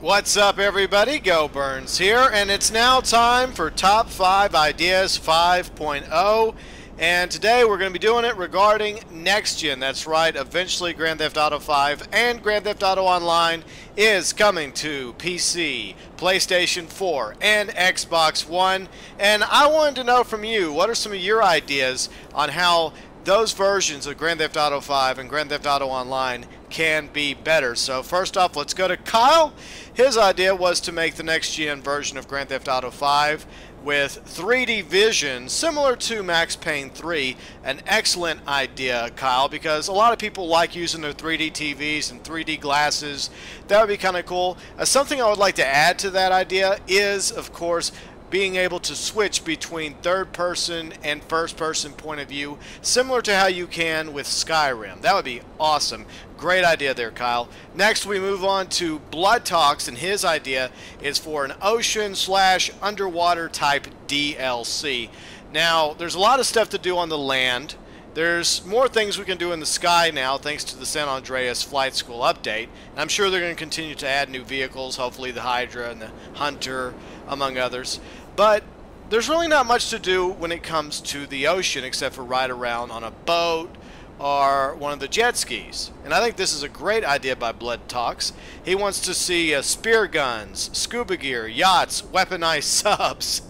What's up, everybody? Go Burns here, and it's now time for Top 5 Ideas 5.0, and today we're going to be doing it regarding Next Gen. That's right, eventually Grand Theft Auto 5 and Grand Theft Auto Online is coming to PC, PlayStation 4, and Xbox One, and I wanted to know from you, what are some of your ideas on how those versions of Grand Theft Auto 5 and Grand Theft Auto Online can be better. So first off, let's go to Kyle. His idea was to make the next-gen version of Grand Theft Auto 5 with 3D vision, similar to Max Payne 3, an excellent idea, Kyle, because a lot of people like using their 3D TVs and 3D glasses. That would be kind of cool. Something I would like to add to that idea is, of course, being able to switch between third-person and first-person point of view, similar to how you can with Skyrim. That would be awesome. Great idea there, Kyle. Next, we move on to Bloodtalks, and his idea is for an ocean/underwater type DLC. Now, there's a lot of stuff to do on the land. There's more things we can do in the sky now, thanks to the San Andreas Flight School update. And I'm sure they're going to continue to add new vehicles, hopefully the Hydra and the Hunter, among others. But there's really not much to do when it comes to the ocean, except for ride around on a boat or one of the jet skis. And I think this is a great idea by Bloodtalks. He wants to see spear guns, scuba gear, yachts, weaponized subs.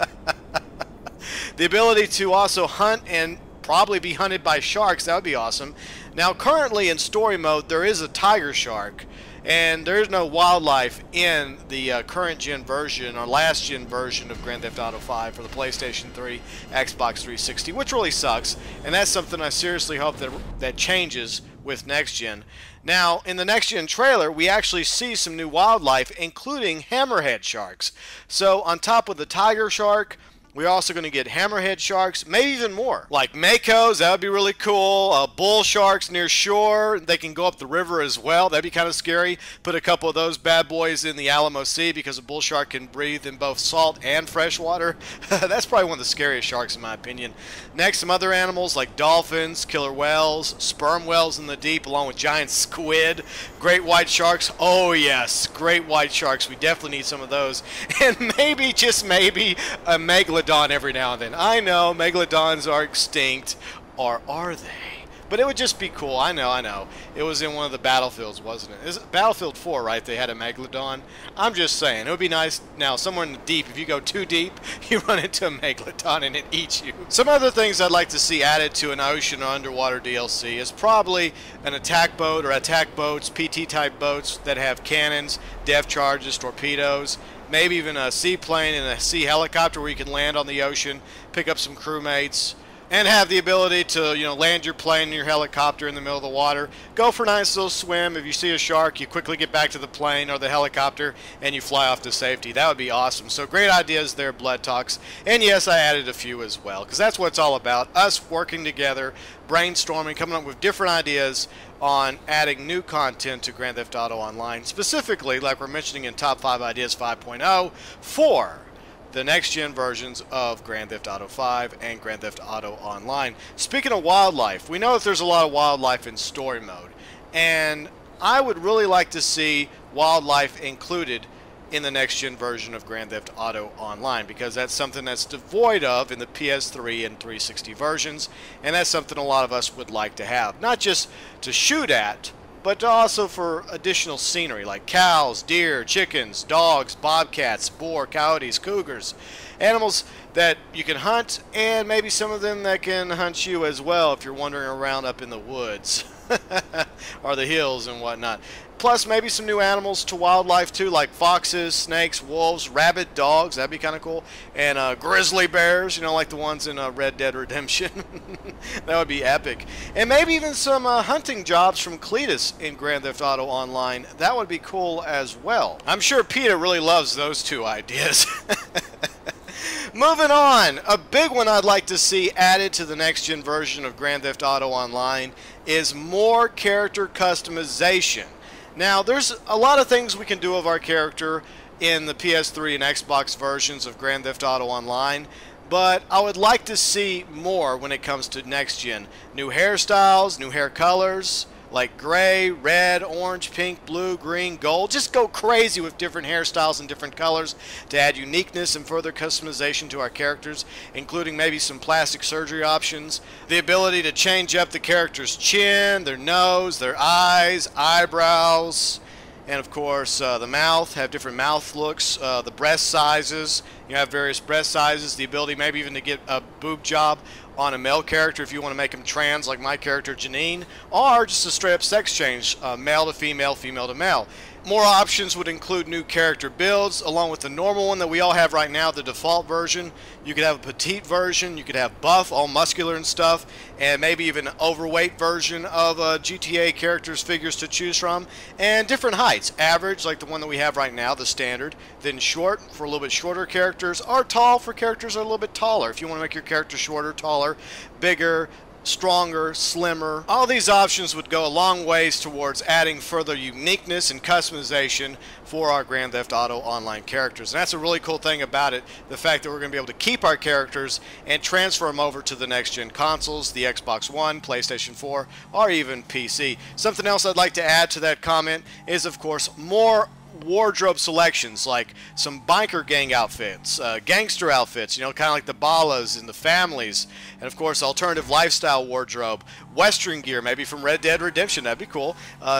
The ability to also hunt and probably be hunted by sharks. That would be awesome. Now, currently in story mode, there is a tiger shark, and there is no wildlife in the current gen version or last gen version of Grand Theft Auto 5 for the PlayStation 3, Xbox 360, which really sucks. And that's something I seriously hope that changes with next gen. Now, in the next gen trailer, we actually see some new wildlife, including hammerhead sharks. So, on top of the tiger shark, we're also going to get hammerhead sharks, maybe even more. Like makos, that would be really cool. Bull sharks near shore, they can go up the river as well. That'd be kind of scary. Put a couple of those bad boys in the Alamo Sea because a bull shark can breathe in both salt and fresh water. That's probably one of the scariest sharks in my opinion. Next, some other animals like dolphins, killer whales, sperm whales in the deep, along with giant squid, great white sharks. Oh yes, great white sharks. We definitely need some of those. And maybe, just maybe, a Megalodon every now and then. I know megalodons are extinct, or are they? But it would just be cool. I know. It was in one of the battlefields, wasn't it? Is it Battlefield 4, right? They had a Megalodon. I'm just saying, it would be nice now, somewhere in the deep, if you go too deep, you run into a Megalodon and it eats you. Some other things I'd like to see added to an ocean or underwater DLC is probably an attack boat or attack boats, PT-type boats that have cannons, depth charges, torpedoes, maybe even a seaplane and a sea helicopter where you can land on the ocean, pick up some crewmates, and have the ability to, you know, land your plane and your helicopter in the middle of the water, go for a nice little swim. If you see a shark, you quickly get back to the plane or the helicopter and you fly off to safety. That would be awesome. So great ideas there, Bloodtalks. And yes, I added a few as well, because that's what it's all about, us working together, brainstorming, coming up with different ideas on adding new content to Grand Theft Auto Online, specifically, like we're mentioning in Top 5 Ideas 5.0, for the next-gen versions of Grand Theft Auto 5 and Grand Theft Auto Online. Speaking of wildlife, we know that there's a lot of wildlife in story mode, and I would really like to see wildlife included in the next-gen version of Grand Theft Auto Online, because that's something that's devoid of in the PS3 and 360 versions, and that's something a lot of us would like to have, not just to shoot at, but also for additional scenery like cows, deer, chickens, dogs, bobcats, boar, coyotes, cougars, animals that you can hunt, and maybe some of them that can hunt you as well if you're wandering around up in the woods or the hills and whatnot. Plus maybe some new animals to wildlife too, like foxes, snakes, wolves, rabid dogs. That'd be kind of cool. And grizzly bears, you know, like the ones in Red Dead Redemption. That would be epic. And maybe even some hunting jobs from Cletus in Grand Theft Auto Online. That would be cool as well. I'm sure PETA really loves those two ideas. Moving on, a big one I'd like to see added to the next-gen version of Grand Theft Auto Online is more character customization. Now, there's a lot of things we can do of our character in the PS3 and Xbox versions of Grand Theft Auto Online, but I would like to see more when it comes to next gen. New hairstyles, new hair colors, like gray, red, orange, pink, blue, green, gold. Just go crazy with different hairstyles and different colors to add uniqueness and further customization to our characters, including maybe some plastic surgery options, the ability to change up the character's chin, their nose, their eyes, eyebrows, and of course the mouth, have different mouth looks, the breast sizes, you have various breast sizes, the ability maybe even to get a boob job on a male character if you want to make him trans like my character Janine, or just a straight up sex change, male to female, female to male. More options would include new character builds along with the normal one that we all have right now, the default version. You could have a petite version, you could have buff, all muscular and stuff, and maybe even an overweight version of GTA characters' figures to choose from, and different heights, average like the one that we have right now, the standard, then short for a little bit shorter characters, or tall for characters that are a little bit taller if you want to make your character shorter, taller, bigger, stronger, slimmer. All these options would go a long ways towards adding further uniqueness and customization for our Grand Theft Auto Online characters. And that's a really cool thing about it, the fact that we're going to be able to keep our characters and transfer them over to the next-gen consoles, the Xbox One, PlayStation 4, or even PC. Something else I'd like to add to that comment is, of course, more wardrobe selections, like some biker gang outfits, gangster outfits, you know, kind of like the Balas and the Families, and of course alternative lifestyle wardrobe, western gear maybe from Red Dead Redemption, that'd be cool,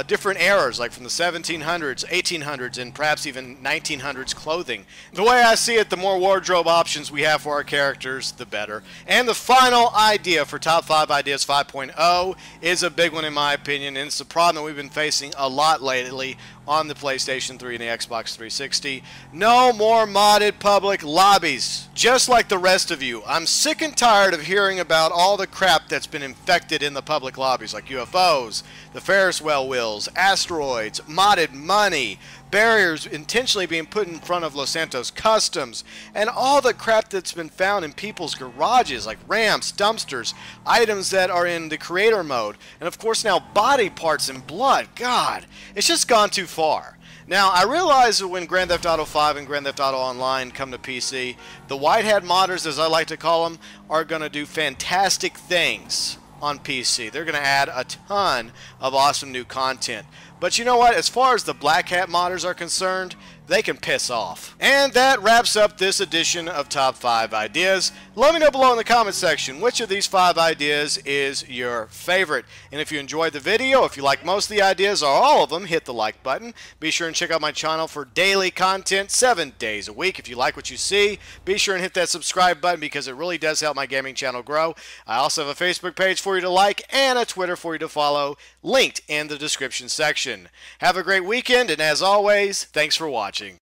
different eras like from the 1700s, 1800s, and perhaps even 1900s clothing. The way I see it, the more wardrobe options we have for our characters, the better. And the final idea for Top 5 Ideas 5.0 is a big one in my opinion, and it's a problem that we've been facing a lot lately on the PlayStation 3 and the Xbox 360. No more modded public lobbies. Just like the rest of you, I'm sick and tired of hearing about all the crap that's been infected in the public lobbies, like UFOs, the Ferris wheels, asteroids, modded money, barriers intentionally being put in front of Los Santos Customs, and all the crap that's been found in people's garages, like ramps, dumpsters, items that are in the creator mode, and of course now body parts and blood. God, it's just gone too far. Now, I realize that when Grand Theft Auto V and Grand Theft Auto Online come to PC, the white hat modders, as I like to call them, are going to do fantastic things on PC. They're going to add a ton of awesome new content. But you know what? As far as the black hat modders are concerned, they can piss off. And that wraps up this edition of Top 5 Ideas. Let me know below in the comment section which of these 5 ideas is your favorite. And if you enjoyed the video, if you like most of the ideas or all of them, hit the like button. Be sure and check out my channel for daily content 7 days a week. If you like what you see, be sure and hit that subscribe button because it really does help my gaming channel grow. I also have a Facebook page for you to like and a Twitter for you to follow, linked in the description section. Have a great weekend, and as always, thanks for watching.